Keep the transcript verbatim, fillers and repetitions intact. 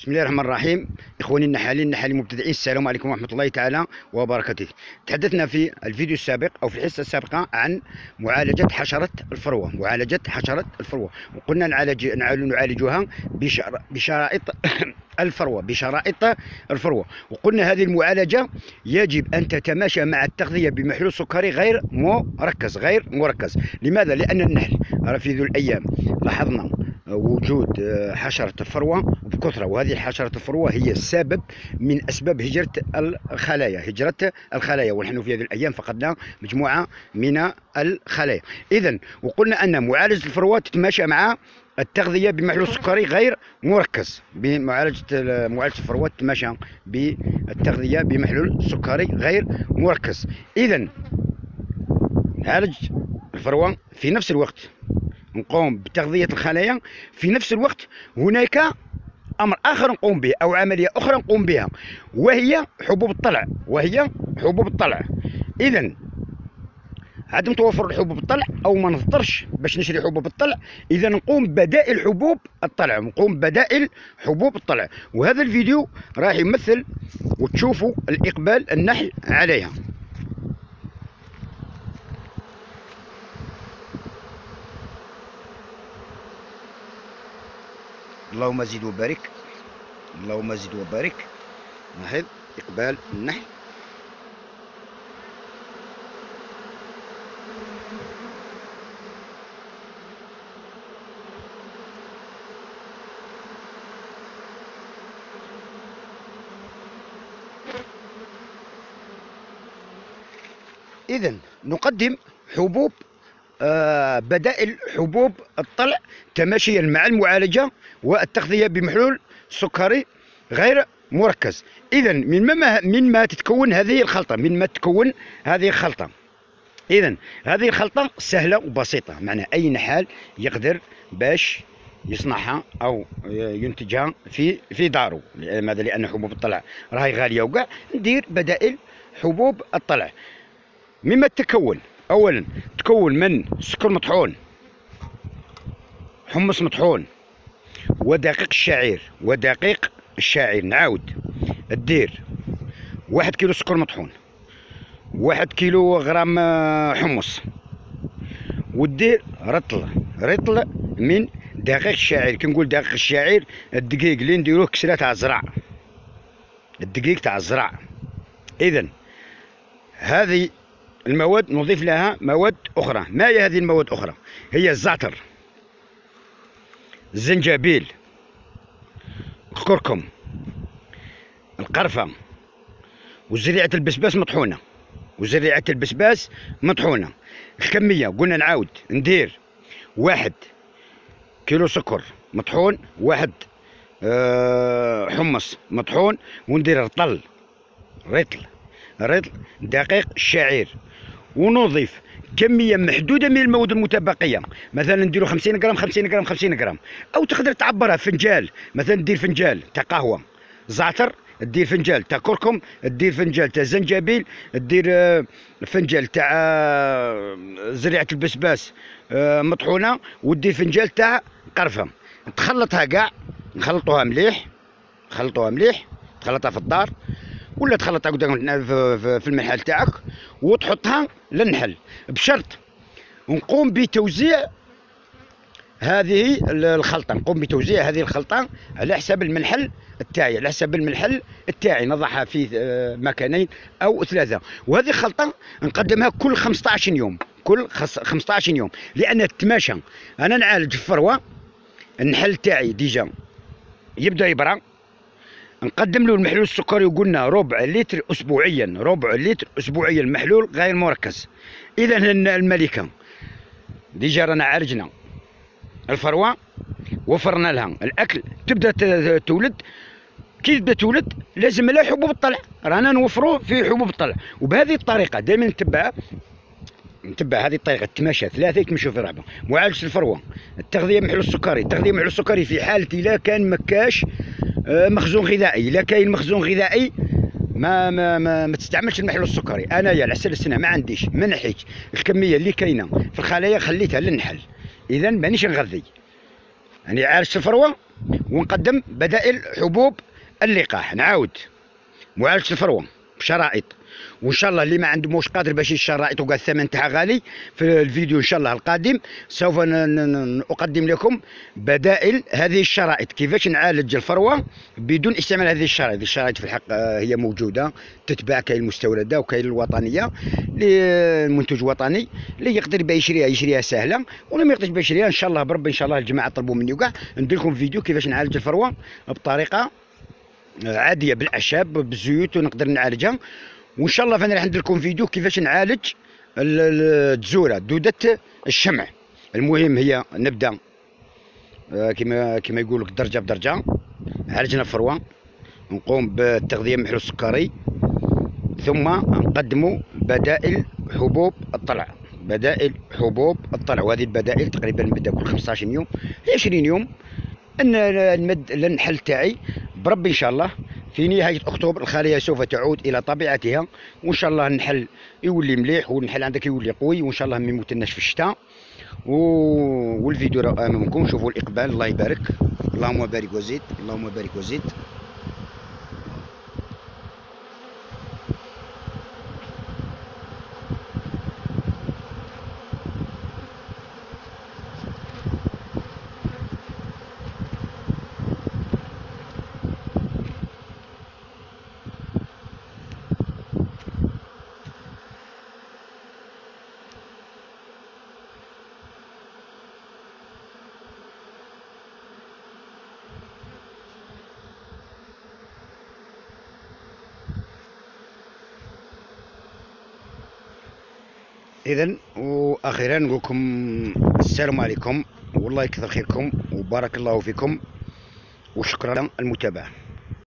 بسم الله الرحمن الرحيم. اخواني النحالين النحالين المبتدئين، السلام عليكم ورحمه الله تعالى وبركاته. تحدثنا في الفيديو السابق او في الحصه السابقه عن معالجه حشره الفروه، معالجه حشره الفروه، وقلنا نعالج نعالجها بشرائط الفروه بشرائط الفروه وقلنا هذه المعالجه يجب ان تتماشى مع التغذيه بمحلول سكري غير مركز غير مركز. لماذا؟ لان النحل في ذو الايام لاحظنا وجود حشرة الفروة بكثرة، وهذه حشرة الفروة هي السبب من أسباب هجرة الخلايا هجرة الخلايا ونحن في هذه الأيام فقدنا مجموعة من الخلايا. إذن وقلنا أن معالجة الفروة تتماشى مع التغذية بمحلول سكري غير مركز، بمعالجة معالجة الفروة تتماشى بالتغذية بمحلول سكري غير مركز. إذن نعالج الفروة في نفس الوقت نقوم بتغذية الخلايا، في نفس الوقت هناك أمر آخر نقوم به أو عملية أخرى نقوم بها وهي حبوب الطلع وهي حبوب الطلع. إذن عدم توفر حبوب الطلع أو ما نضطرش باش نشري حبوب الطلع، إذا نقوم بدائل حبوب الطلع نقوم بدائل حبوب الطلع وهذا الفيديو راح يمثل وتشوفوا الإقبال النحل عليها. اللهم زد وبارك، اللهم زد وبارك. لاحظ إقبال النحل. إذن نقدم حبوب آه بدائل حبوب الطلع تماشيا مع المعالجة والتغذية بمحلول سكري غير مركز. إذا من ما من ما تتكون هذه الخلطة من ما تتكون هذه الخلطة إذا هذه الخلطة سهلة وبسيطة، معناها أي نحال يقدر باش يصنعها أو ينتجها في في داره. لماذا؟ لأن حبوب الطلع راهي غالية وكاع، ندير بدائل حبوب الطلع. مما تتكون أولا تكون من سكر مطحون، حمص مطحون، ودقيق الشعير ودقيق الشعير نعاود الدير واحد كيلو سكر مطحون، واحد كيلو غرام حمص، ودير رطل رطل من دقيق الشعير. كي نقول دقيق الشعير الدقيق اللي نديروه كسره تاع الزرع، الدقيق تاع الزرع. اذا هذه المواد نضيف لها مواد اخرى. ما هي هذه المواد الاخرى؟ هي الزعتر، الزنجبيل، الكركم، القرفة، وزريعة البسباس مطحونة وزريعة البسباس مطحونة. الكمية قلنا نعاود ندير واحد كيلو سكر مطحون، واحد آه حمص مطحون، وندير رطل رطل رطل دقيق الشعير، ونضيف كميه محدوده من المواد المتبقيه. مثلا نديرو خمسين غرام خمسين غرام خمسين غرام، او تقدر تعبرها فنجال. مثلا دير فنجال تاع قهوه زعتر، دير فنجال تاع كركم، دير فنجال تاع زنجبيل، دير فنجال تاع زريعه البسباس مطحونه، ودير فنجال تاع قرفه. تخلطها كاع، نخلطوها مليح نخلطوها مليح تخلطها في الدار ولا تخلطها في المنحل تاعك وتحطها للنحل، بشرط نقوم بتوزيع هذه الخلطه نقوم بتوزيع هذه الخلطه على حسب المنحل تاعي على حسب المنحل تاعي نضعها في مكانين او ثلاثه. وهذه الخلطه نقدمها كل خمسطاش يوم كل خمسطاش يوم لان تتماشى. انا نعالج الفروه، النحل تاعي ديجا يبدا يبرى، نقدم له المحلول السكري وقلنا ربع لتر اسبوعيا ربع لتر اسبوعيا محلول غير مركز. اذا الملكه ديجا رانا عالجنا الفروه، وفرنا لها الاكل، تبدا تولد. كي تبدا تولد لازم لها حبوب الطلع، رانا نوفروه في حبوب الطلع. وبهذه الطريقه دائما نتبع نتبع هذه الطريقه، تماشى ثلاثه يتمشوا في ربعه. معالجه الفروه، التغذيه بمحلول السكري التغذيه بمحلول السكري في حاله الا كان مكاش مخزون غذائي. الا كاين مخزون غذائي ما ما ما, ما تستعملش المحلول السكري. انايا العسل السنه ما عنديش، ما نحيتش الكميه اللي كاينه في الخلايا، خليتها للنحل. اذا مانيش نغذي، يعني عالجت الفروه ونقدم بدائل حبوب اللقاح. نعاود معالجة الفروة بشرائط، وان شاء الله اللي ما عنده موش قادر باش يشري الشرائط وقال الثمن تاعها غالي، في الفيديو ان شاء الله القادم سوف اقدم لكم بدائل هذه الشرائط، كيفاش نعالج الفروه بدون استعمال هذه الشرائط. الشرائط في الحق هي موجوده تتباع، كاين المستورده وكاين الوطنيه، المنتوج وطني اللي يقدر باه يشريها يشريها سهله، واللي ما يقدرش باه يشريها ان شاء الله بربي ان شاء الله الجماعه طلبوا مني وكاع ندير لكم فيديو كيفاش نعالج الفروه بطريقه عاديه بالاعشاب بالزيوت ونقدر نعالجها. وان شاء الله فانا راح ندير لكم فيديو كيفاش نعالج التزوره دوده الشمع. المهم هي نبدا كما كما يقول لك درجه بدرجه. عالجنا الفروه، نقوم بالتغذيه محلول السكري، ثم نقدموا بدائل حبوب الطلع. بدائل حبوب الطلع، وهذه البدائل تقريبا نبدا كل خمسطاش يوم عشرين يوم ان نمد للنحل تاعي بربي ان شاء الله. في نهاية أكتوبر الخلية سوف تعود إلى طبيعتها، وإن شاء الله النحل يولي مليح والنحل عندك يولي قوي، وإن شاء الله ما يموتناش في الشتاء. والفيديو راه أمامكم، شوفوا الإقبال. الله يبارك، اللهم بارك وزيد، اللهم بارك وزيد. إذن وأخيرا نقول لكم السلام عليكم، والله يكثر خيركم وبارك الله فيكم، وشكرا للمتابعة.